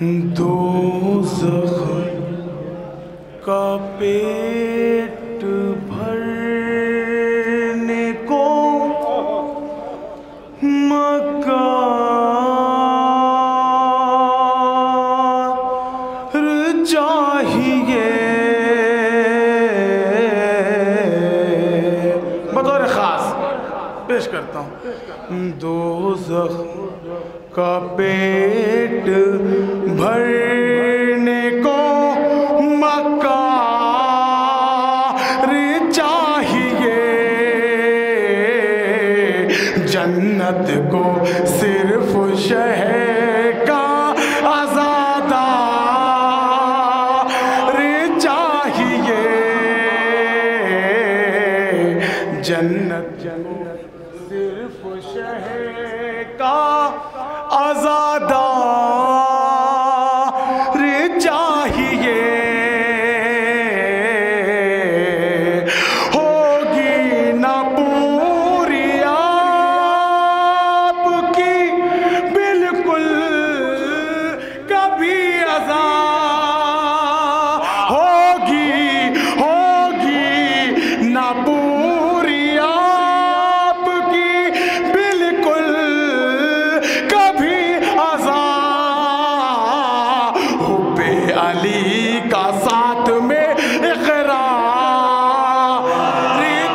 दोज़ख का पेट भरने को मकार चाहिए बतौर खास पेश करता हूँ। दोज़ख का पेट भरने को मकार चाहिए, जन्नत को सिर्फ शहर का आज़ादार चाहिए, जन्नत सिर्फ शहर का आज़ादा रे चाहिए, होगी ना पूरी आपकी बिल्कुल कभी अज़ा होगी ना पूरी आपकी बिल्कुल अली का साथ में इकरार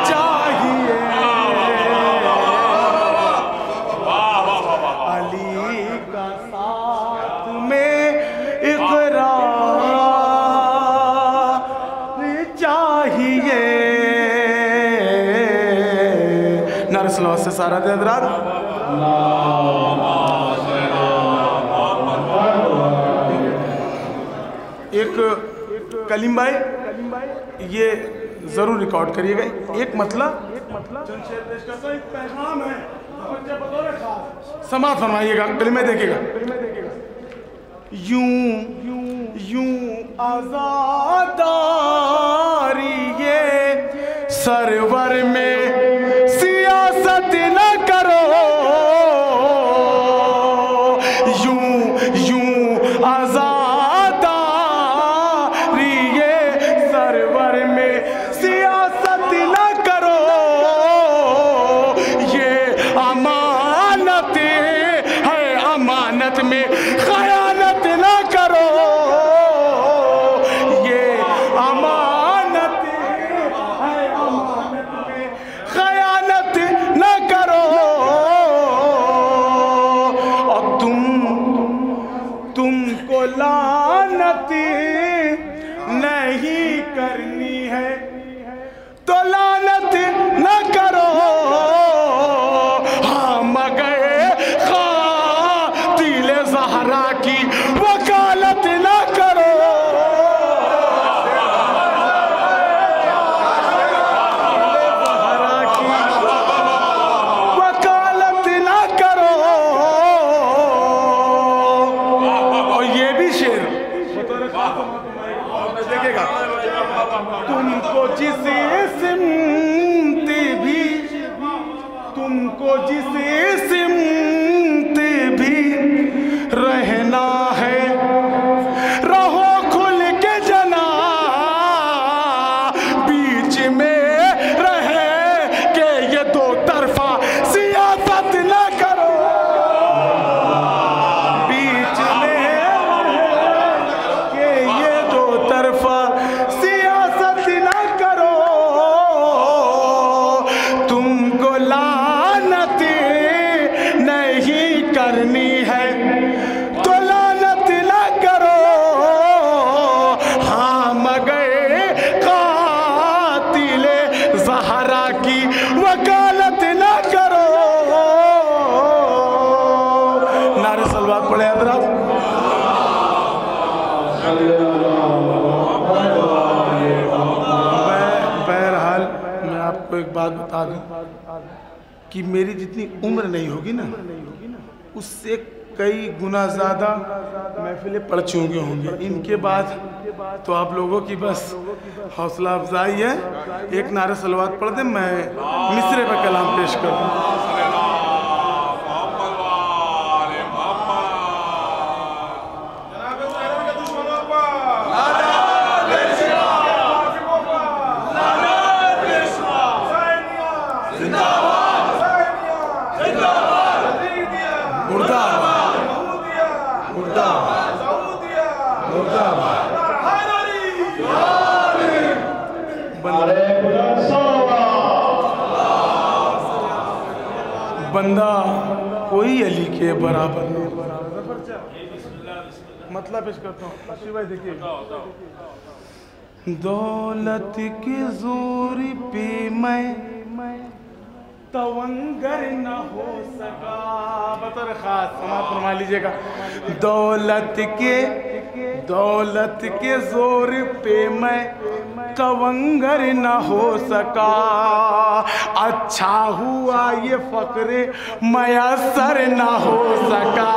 चाहिए, अली का साथ में इकरार चाहिए। नारे सलावत से सारा एक कलीम भाई ये जरूर रिकॉर्ड करिएगा। एक मतलब पैगाम है, समाप्त फरमाइएगा, कलीमे देखिएगा। यूं आज़ादारी ये सरवर में सियासत न करो, यूं आज़ाद में खयानत ना करो, ये अमानत है, अमानत में खयानत ना करो। और तुमको लानत नहीं करनी है तो लानत ना करो, हाँ मगर वकालत ना करो। वकालत ना करो। और ये भी शेर देखेगा, तुमको जिस सिमत भी रहना है रहो खुल के जना, बीच में रह के ये दो तरफा सियासत ना करो, बीच में के ये दो तरफा सियासत ना करो। तुमको लानत नहीं करनी है तो लानत ना करो, हाँ मगर कातिले ज़हरा की वकालत ना करो। नारे सलवात पढ़े हज़रात। बहरहाल मैं आपको एक बात बता दूं कि मेरी जितनी उम्र नहीं होगी ना उससे कई गुना ज़्यादा महफिलें पढ़ चुके होंगे। इनके बाद तो आप लोगों की बस हौसला अफजाई है, एक नारा सलवात पढ़ दें, मैं मिसरे पर कलाम पेश कर दूँ। मुर्दाबाद मुर्दाबाद। बंदा कोई अली के बराबर नहीं। मतलब पेश करता हूँ शिवाय देखिए। दौलत की जोरी पे मैं तवंगर न हो सका। बतौर खास समाप्त फरमा लीजिएगा। दौलत के जोर पे मैं तवंगर न हो सका। अच्छा हुआ ये फक्रे मयसर न हो सका।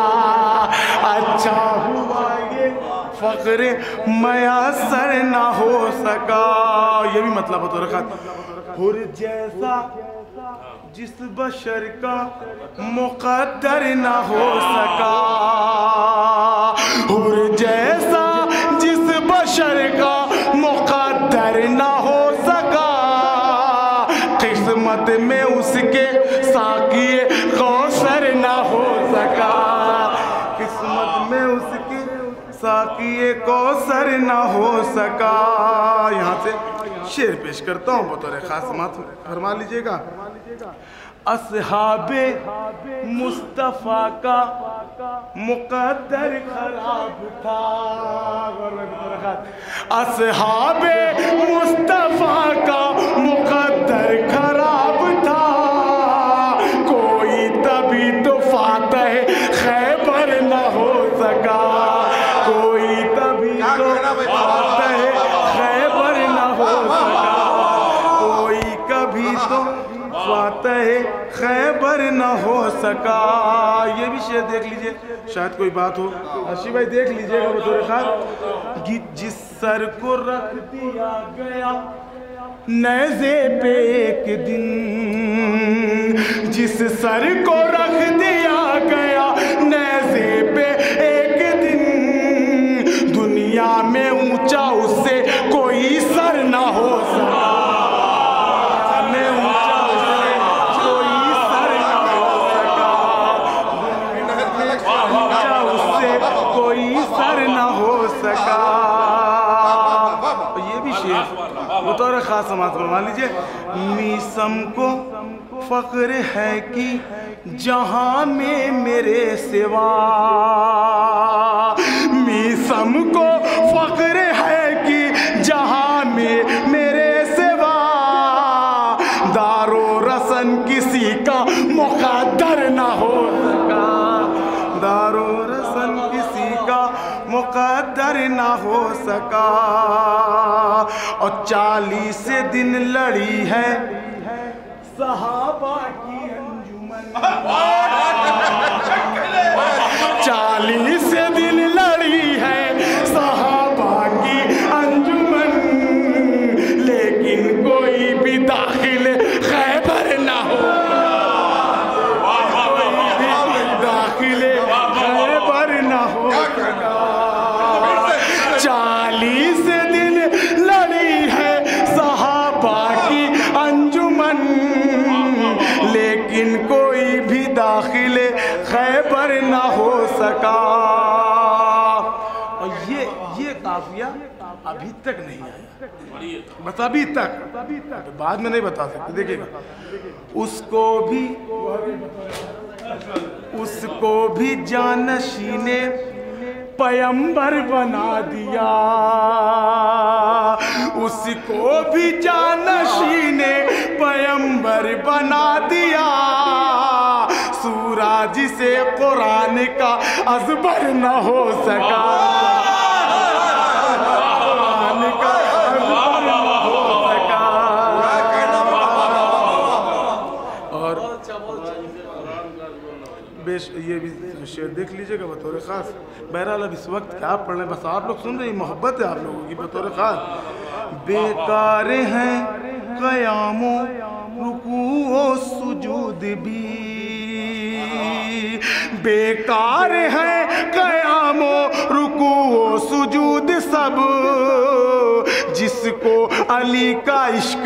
अच्छा हुआ ये फक्रे मयसर न हो सका। ये भी मतलब बतौर खास। हुर जैसा जिस बशर का मुकद्दर न हो सका। हुर जैसा जिस बशर का मुकद्दर न हो सका। किस्मत में उसके साक़िए कौसर न हो सका। किस्मत में उसके साक़िए कौसर न हो सका। यहाँ से शेर पेश करता हूँ बतौर खास समात फरमा लीजिएगा। असहाबे मुस्तफ़ा का मुकद्दर खराब था। असहाबे मुस्तफ़ा का मुकद्दर खराब था। कोई तभी तो फातह खैबर न हो सका। कोई तभी तो फातह खैबर न हो सका। कोई कभी तो फातह खैबर न हो सका। ये भी शेर देख लीजिए, शायद कोई बात हो। हर्षी भाई देख लीजिएगा बतौर खास। जिस सर को रख दिया गया नैज़े पे एक दिन। जिस सर को रख दिया गया नैज़े पे एक दिन। दुनिया में ऊंचा उससे कोई सर ना हो सका। बतौर खास समाज बनवा लीजिए। मीसम को फख्र है कि जहां में मेरे सिवा। मीसम को फख्र है कि जहां में मेरे सिवा। दारो रसन किसी का मुकद्दर ना हो सका। दारो रसन किसी का मुकद्दर ना हो सका। और 40 दिन लड़ी है सहाबा की अंजुमन। 40 दिन लड़ी है सहाबा की अंजुमन। लेकिन कोई भी दाखिल खैबर ना हो। दाखिल खैबर ना हो। 40 दिन लड़ी है सहाबा की अंजुमन। लेकिन कोई भी दाखिले खैबर ना हो सका। और ये काफिया अभी तक नहीं आया। बस अभी तक बाद में नहीं बता सकते। देखिएगा। उसको भी जानशी ने पैगंबर बना दिया। उसको भी जानशी ने पैगंबर बना दिया। सूरज से कुरान का अजबर न हो सका। कुरान का अजबर न हो सका। और बेश ये भी शेर देख लीजिएगा बतौर खास। बहरहाल अब इस वक्त क्या पढ़ रहे हैं, बस आप लोग सुन रहे हैं। मोहब्बत है आप लोगों की बतौर खास। बेकार हैं कयामों रुकूओ सुजूद भी। बेकार हैं कयामों रुकूओ सुजूद सब। जिसको अली का इश्क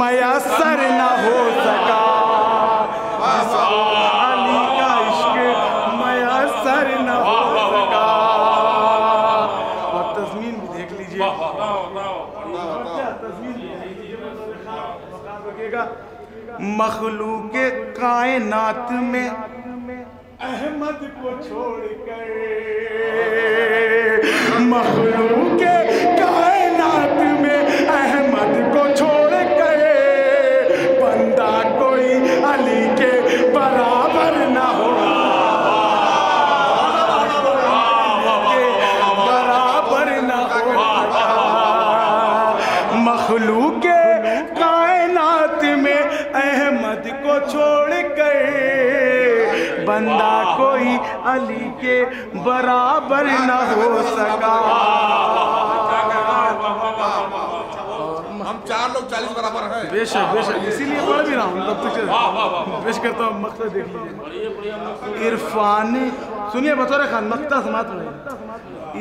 मयसर ना हो सका। जिसको अली का इश्क मयसर न हो सका। मखलूके कायनात में अहमद को छोड़ कर, मखलूके कायनात में अहमद को छोड़ कर बंदा कोई अली के बराबर ना हो, बराबर ना हो। मखलूके कायनात में अहमद को छोड़ कर बंदा कोई अली के बराबर न हो सका। हम चार लोग 40 बराबर हैं। बेशक बेशक, इसीलिए पढ़ भी रहा हूँ, पेश करता हूँ। मकता देख लीजिए, इरफान सुनिए, बतौर खान मकता समात में।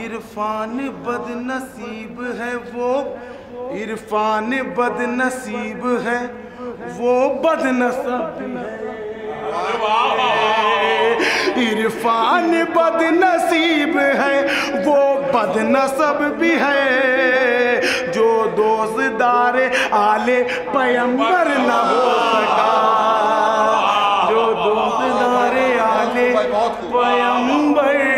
इरफान बदनसीब है वो, इरफान बदनसीब है वो, बदनसीब है, इरफान बदनसीब है वो, बदनसीब भी है, जो दोस्तदार आले पैगंबर ना हो सका, जो दोस्तदार आले पैगंबर